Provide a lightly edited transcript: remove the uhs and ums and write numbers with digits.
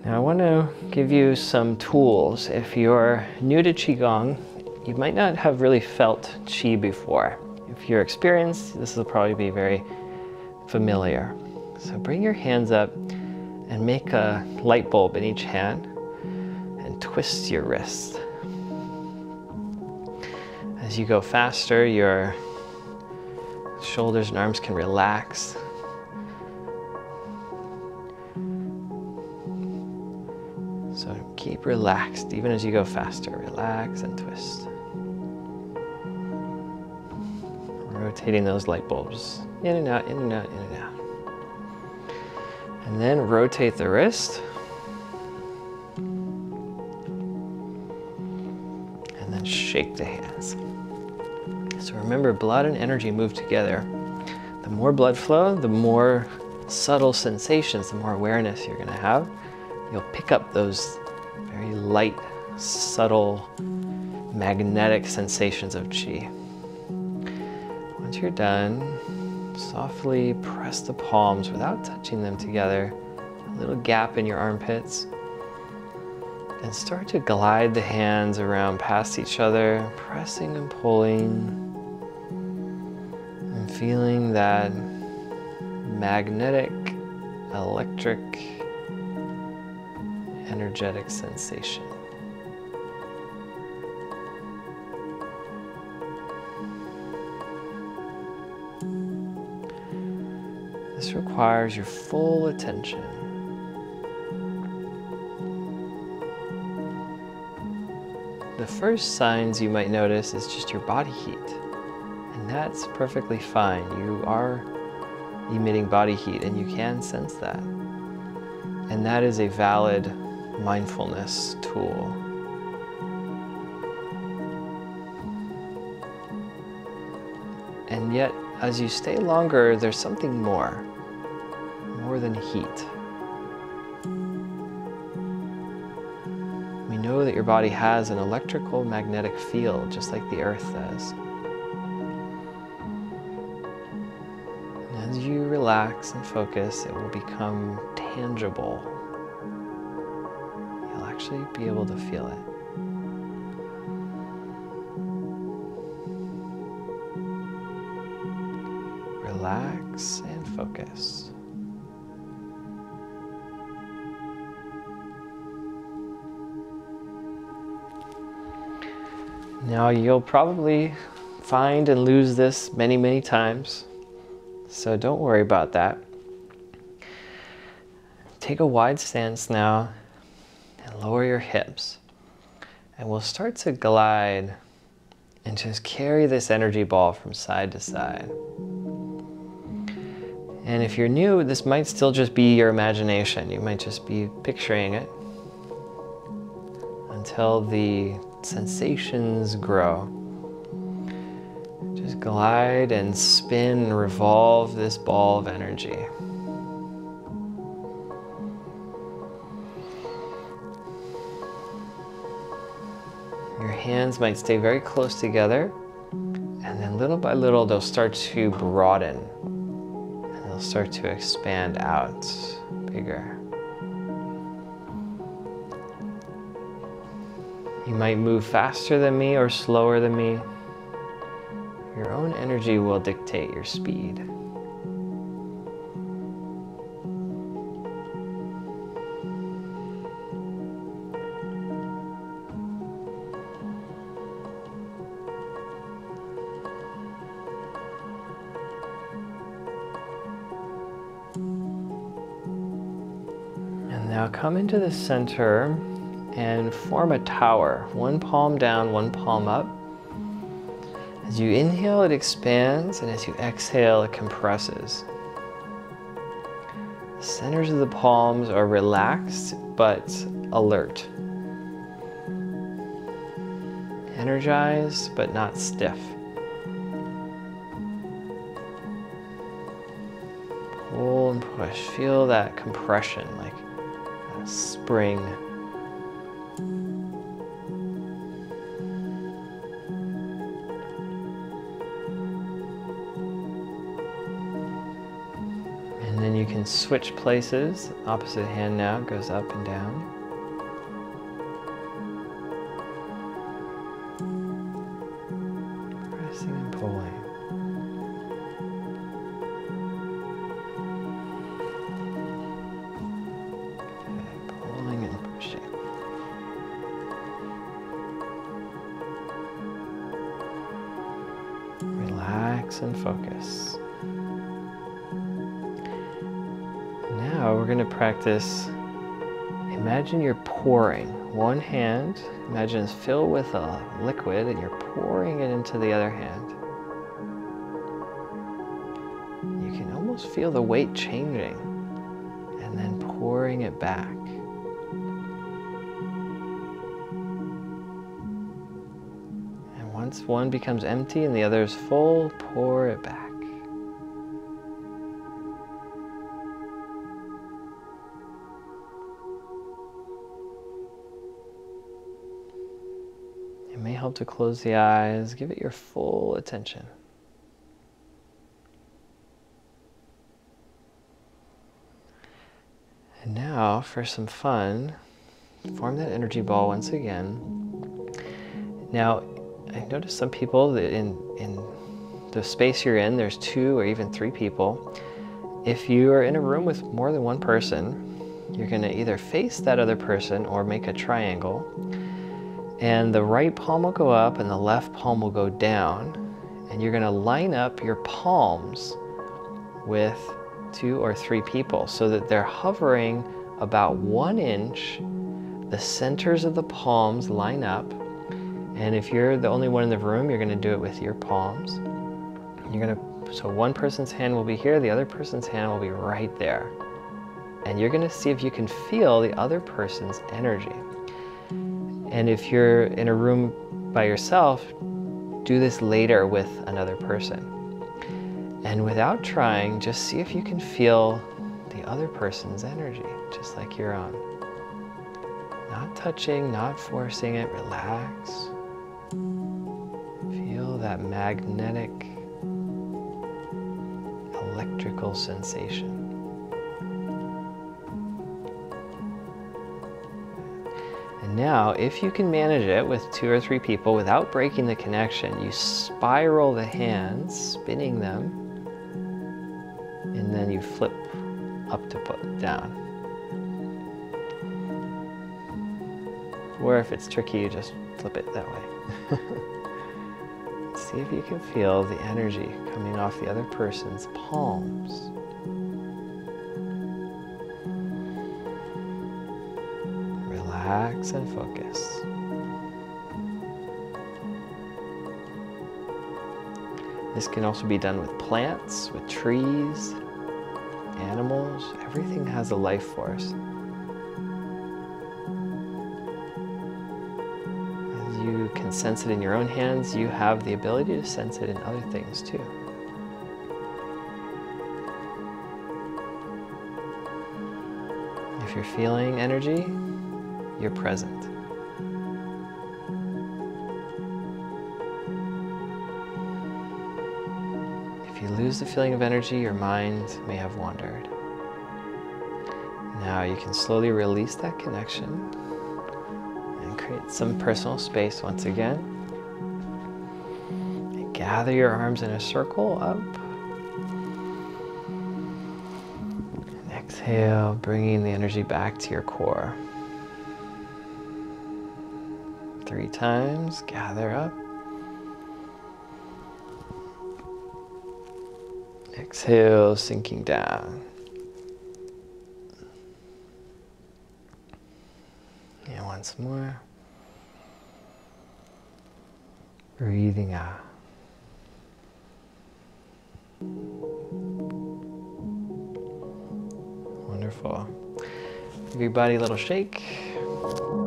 Now I want to give you some tools. If you're new to Qigong, you might not have really felt Qi before. If you're experienced, this will probably be very familiar. So bring your hands up and make a light bulb in each hand and twist your wrist. As you go faster, your shoulders and arms can relax. So keep relaxed, even as you go faster. Relax and twist. Rotating those light bulbs in and out, in and out, in and out. And then rotate the wrist. And then shake the hands. So remember, blood and energy move together. The more blood flow, the more subtle sensations, the more awareness you're going to have. You'll pick up those very light, subtle, magnetic sensations of Qi. Once you're done, softly press the palms without touching them together, a little gap in your armpits, and start to glide the hands around past each other, pressing and pulling, and feeling that magnetic, electric, energetic sensation. This requires your full attention. The first signs you might notice is just your body heat, and that's perfectly fine. You are emitting body heat and you can sense that. And that is a valid mindfulness tool. And yet, as you stay longer, there's something more than heat. We know that your body has an electrical magnetic field, just like the earth does. And as you relax and focus, it will become tangible. You'll actually be able to feel it. Relax and focus. Now you'll probably find and lose this many, many times, so don't worry about that. Take a wide stance now and lower your hips. And we'll start to glide and just carry this energy ball from side to side. And if you're new, this might still just be your imagination. You might just be picturing it until the sensations grow. Just glide and spin and revolve this ball of energy. Your hands might stay very close together, and then little by little, they'll start to broaden. They'll start to expand out bigger. You might move faster than me or slower than me. Your own energy will dictate your speed. Now come into the center and form a tower, one palm down, one palm up. As you inhale, it expands, and as you exhale, it compresses. The centers of the palms are relaxed, but alert. Energized, but not stiff. Pull and push, feel that compression, like spring. And then you can switch places. Opposite hand now goes up and down. And focus. Now we're going to practice, imagine you're pouring one hand, imagine it's filled with a liquid and you're pouring it into the other hand. You can almost feel the weight changing and then pouring it back. Once one becomes empty and the other is full, pour it back. It may help to close the eyes, give it your full attention. And now for some fun, form that energy ball once again. Now, I notice some people that in the space you're in, there's 2 or even 3 people. If you are in a room with more than one person, you're going to either face that other person or make a triangle. And the right palm will go up and the left palm will go down. And you're going to line up your palms with 2 or 3 people so that they're hovering about 1 inch. The centers of the palms line up. And if you're the only one in the room, you're going to do it with your palms. You're going to, so one person's hand will be here, the other person's hand will be right there. And you're going to see if you can feel the other person's energy. And if you're in a room by yourself, do this later with another person. And without trying, just see if you can feel the other person's energy, just like your own. Not touching, not forcing it, relax. Feel that magnetic, electrical sensation. And now, if you can manage it with 2 or 3 people without breaking the connection, you spiral the hands, spinning them, and then you flip up to down. Or if it's tricky, you just flip it that way. See if you can feel the energy coming off the other person's palms. Relax and focus. This can also be done with plants, with trees, animals. Everything has a life force. Can sense it in your own hands, you have the ability to sense it in other things too. If you're feeling energy, you're present. If you lose the feeling of energy, your mind may have wandered. Now you can slowly release that connection. Create some personal space once again. And gather your arms in a circle up. And exhale, bringing the energy back to your core. 3 times, gather up. Exhale, sinking down. And once more. Breathing out. Wonderful. Give your body a little shake.